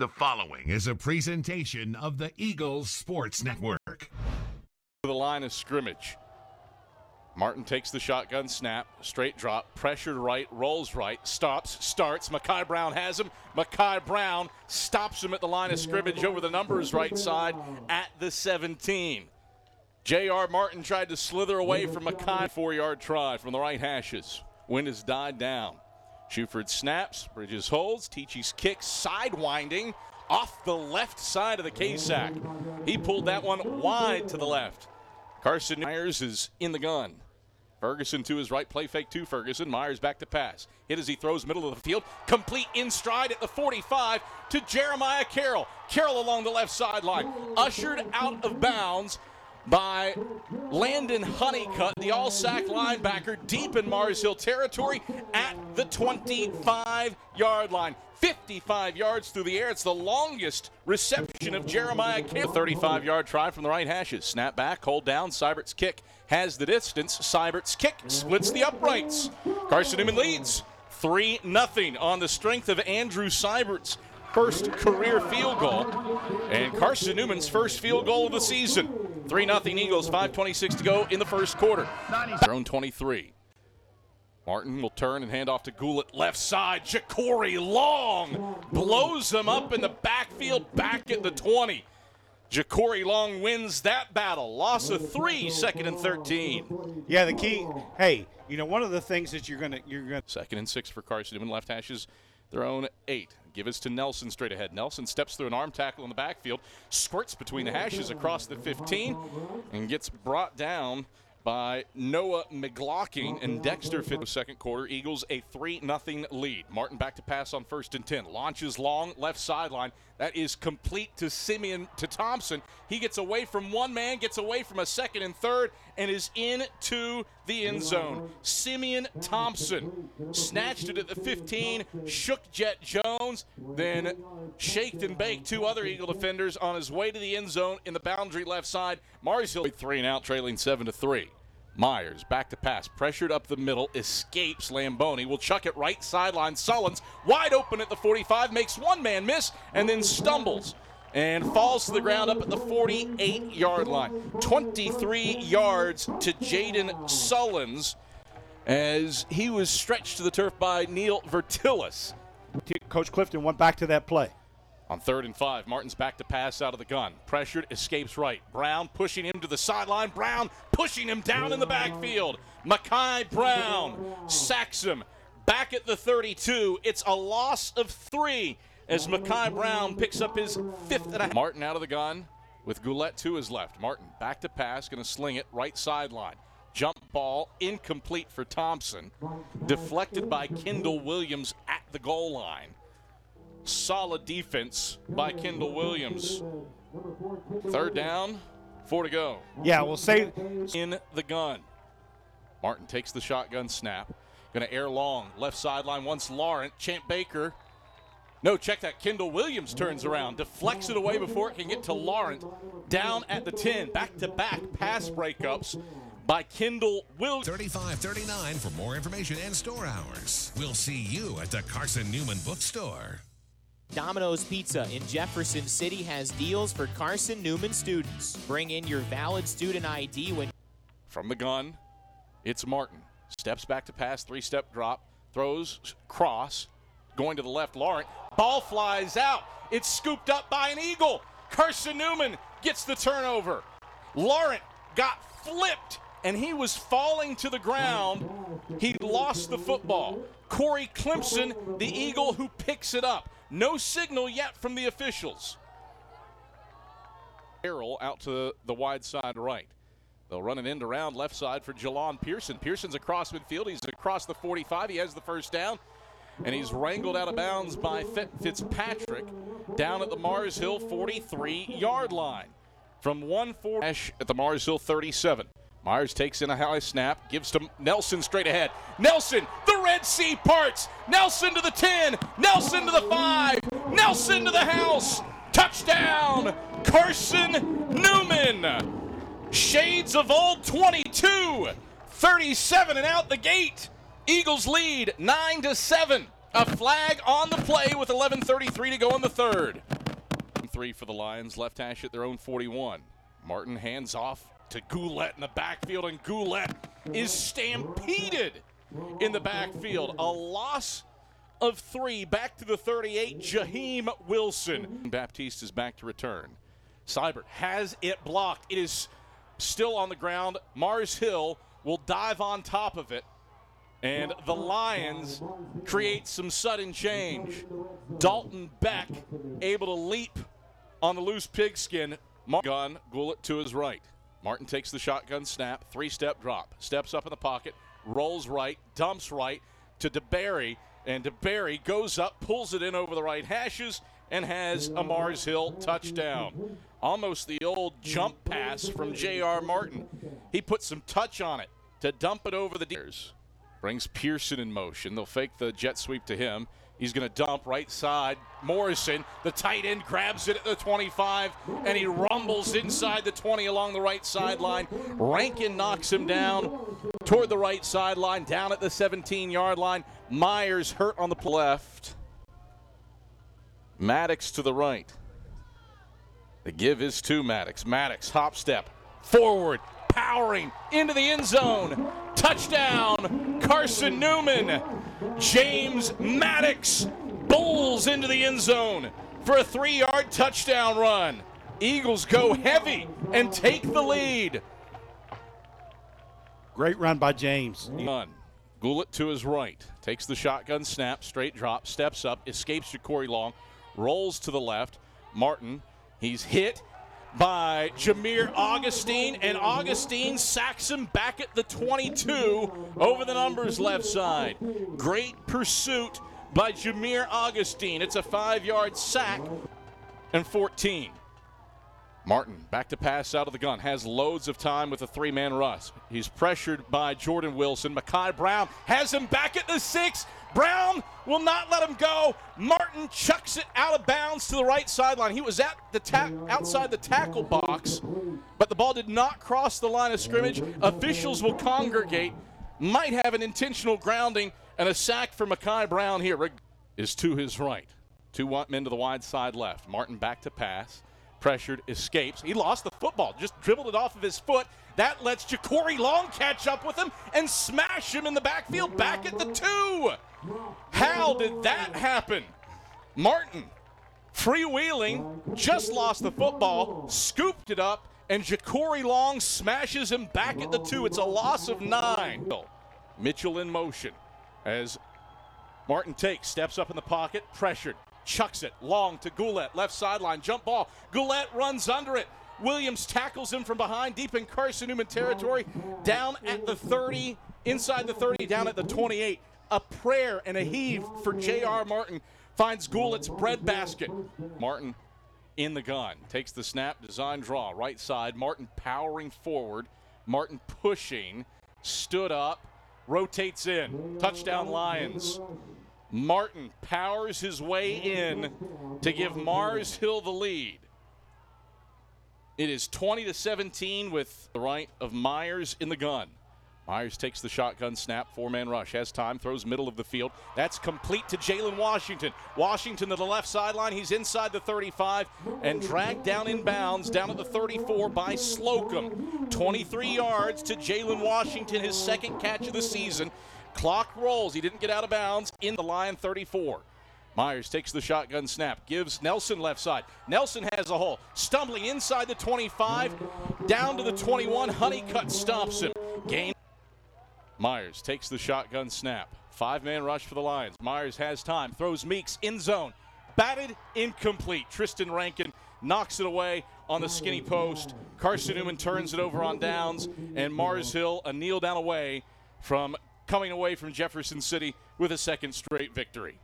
The following is a presentation of the Eagles Sports Network. To the line of scrimmage. Martin takes the shotgun snap, straight drop, pressured right, rolls right, stops, starts. Makai Brown has him. Makai Brown stops him at the line of scrimmage over the numbers right side at the 17. J.R. Martin tried to slither away from Makai. 4-yard try from the right hashes. Wind has died down. Shuford snaps, Bridges holds, Teechee's kick, sidewinding off the left side of the K-sack. He pulled that one wide to the left. Carson Myers is in the gun. Ferguson to his right, play fake to Ferguson. Myers back to pass. Hit as he throws middle of the field. Complete in stride at the 45 to Jeremiah Carroll. Carroll along the left sideline. Ushered out of bounds by Landon Honeycutt, the all-sack linebacker, deep in Mars Hill territory at the 25-yard line. 55 yards through the air. It's the longest reception of Jeremiah Carroll. 35-yard try from the right hashes. Snap back, hold down. Seibert's kick has the distance. Seibert's kick splits the uprights. Carson Newman leads 3-0 on the strength of Andrew Seibert's first career field goal and Carson Newman's first field goal of the season. 3-0 Eagles, 5:26 to go in the first quarter. Their own 23. Martin will turn and hand off to Goulett, left side. Ja'Cory Long blows them up in the backfield, back at the 20. Ja'Cory Long wins that battle. Loss of 3, second and 13. Yeah, the key, hey, you know, one of the things that you're gonna second and 6 for Carson Newman, left hashes their own 8. Give us to Nelson straight ahead. Nelson steps through an arm tackle in the backfield, squirts between the hashes across the 15, and gets brought down by Noah McGlocking and Dexter Fitzpatrick. Second quarter, Eagles a 3-0 lead. Martin back to pass on first and 10. Launches Long, left sideline. That is complete to Simeon, to Thompson. He gets away from one man, gets away from a second and third, and is into the end zone. Simeon Thompson snatched it at the 15, shook Jet Jones, then shaked and baked two other Eagle defenders on his way to the end zone in the boundary left side. Mars Hill 3 and out, trailing 7-3. Myers back to pass, pressured up the middle, escapes Lamboni, will chuck it right sideline. Sullins wide open at the 45, makes one man miss, and then stumbles and falls to the ground up at the 48-yard line. 23 yards to Jaden Sullins as he was stretched to the turf by Neil Vertilis. Coach Clifton went back to that play. On 3rd and 5, Martin's back to pass out of the gun. Pressured, escapes right. Brown pushing him to the sideline. Brown pushing him down in the backfield. Makai Brown sacks him back at the 32. It's a loss of 3 as Makai Brown picks up his 5th and a half. Martin out of the gun with Goulett to his left. Martin back to pass, going to sling it right sideline. Jump ball incomplete for Thompson. Deflected by Kendall Williams at the goal line. Solid defense by Kendall Williams. 3rd down, 4 to go. Yeah, we'll say in the gun. Martin takes the shotgun snap. Going to air Long, left sideline once Lawrence. Champ Baker. No, check that. Kendall Williams turns around, deflects it away before it can get to Lawrence. Down at the 10, back-to-back pass breakups by Kendall Williams. 35-39 for more information and store hours. We'll see you at the Carson Newman Bookstore. Domino's Pizza in Jefferson City has deals for Carson Newman students. Bring in your valid student ID when... From the gun, it's Martin. Steps back to pass, 3-step drop, throws, cross, going to the left, Lawrence. Ball flies out. It's scooped up by an Eagle. Carson Newman gets the turnover. Lawrence got flipped, and he was falling to the ground. He lost the football. Corey Clemson, the Eagle, who picks it up. No signal yet from the officials. Carroll out to the wide side right. They'll run an end around left side for Jalon Pearson. Pearson's across midfield. He's across the 45. He has the 1st down. And he's wrangled out of bounds by Fitzpatrick down at the Mars Hill 43-yard line. From 1-4 at the Mars Hill 37. Myers takes in a high snap, gives to Nelson straight ahead. Nelson, the Red Sea parts. Nelson to the 10, Nelson to the 5, Nelson to the house. Touchdown, Carson Newman. Shades of old 22, 37 and out the gate. Eagles lead 9-7. A flag on the play with 11:33 to go in the third. 3 for the Lions, left hash at their own 41. Martin hands off to Goulet in the backfield, and Goulet is stampeded in the backfield. A loss of 3 back to the 38, Jaheem Wilson. Baptiste is back to return. Seibert has it blocked. It is still on the ground. Mars Hill will dive on top of it. And the Lions create some sudden change. Dalton Beck able to leap on the loose pigskin. Gun, Goulet to his right. Martin takes the shotgun snap, three-step drop. Steps up in the pocket, rolls right, dumps right to DeBerry. And DeBerry goes up, pulls it in over the right hashes, and has a Mars Hill touchdown. Almost the old jump pass from J.R. Martin. He put some touch on it to dump it over the deers. Brings Pearson in motion. They'll fake the jet sweep to him. He's going to dump right side. Morrison, the tight end, grabs it at the 25, and he rumbles inside the 20 along the right sideline. Rankin knocks him down toward the right sideline, down at the 17-yard line. Myers hurt on the left. Maddox to the right. The give is to Maddox. Maddox, hop step, forward, powering into the end zone. Touchdown, Carson Newman. James Maddox bowls into the end zone for a 3-yard touchdown run. Eagles go heavy and take the lead. Great run by James. Goulet to his right, takes the shotgun snap, straight drop, steps up, escapes Ja'Cory Long, rolls to the left. Martin, he's hit by Jameer Augustine, and Augustine sacks him back at the 22 over the numbers left side. Great pursuit by Jameer Augustine. It's a 5-yard sack and 14. Martin back to pass out of the gun, has loads of time with a 3-man rush. He's pressured by Jordan Wilson. Makai Brown has him back at the 6. Brown will not let him go. Martin chucks it out of bounds to the right sideline. He was at the outside the tackle box, but the ball did not cross the line of scrimmage. Officials will congregate. Might have an intentional grounding and a sack for Makai Brown here. Is to his right. 2 men to the wide side left. Martin back to pass. Pressured, escapes. He lost the football, just dribbled it off of his foot. That lets Ja'Cory Long catch up with him and smash him in the backfield back at the 2. How did that happen? Martin, freewheeling, just lost the football, scooped it up, and Ja'Cory Long smashes him back at the 2. It's a loss of 9. Mitchell in motion as Martin takes, steps up in the pocket, pressured. Chucks it, Long to Goulet, left sideline, jump ball. Goulet runs under it. Williams tackles him from behind, deep in Carson Newman territory, down at the 30, inside the 30, down at the 28. A prayer and a heave for J.R. Martin finds Goulet's breadbasket. Martin in the gun, takes the snap, design draw, right side. Martin powering forward, Martin pushing, stood up, rotates in. Touchdown Lions. Martin powers his way in to give Mars Hill the lead. It is 20-17 with the right of Myers in the gun. Myers takes the shotgun snap, 4-man rush, has time, throws middle of the field. That's complete to Jalen Washington. Washington to the left sideline, he's inside the 35 and dragged down in bounds, down at the 34 by Slocum. 23 yards to Jalen Washington, his second catch of the season. Clock rolls. He didn't get out of bounds in the Lion 34. Myers takes the shotgun snap, gives Nelson left side. Nelson has a hole, stumbling inside the 25, down to the 21. Honeycutt stomps him. Gain. Myers takes the shotgun snap. 5-man rush for the Lions. Myers has time, throws Meeks in zone. Batted incomplete. Tristan Rankin knocks it away on the skinny post. Carson Newman turns it over on downs, and Mars Hill a kneel down away from coming away from Jefferson City with a second straight victory.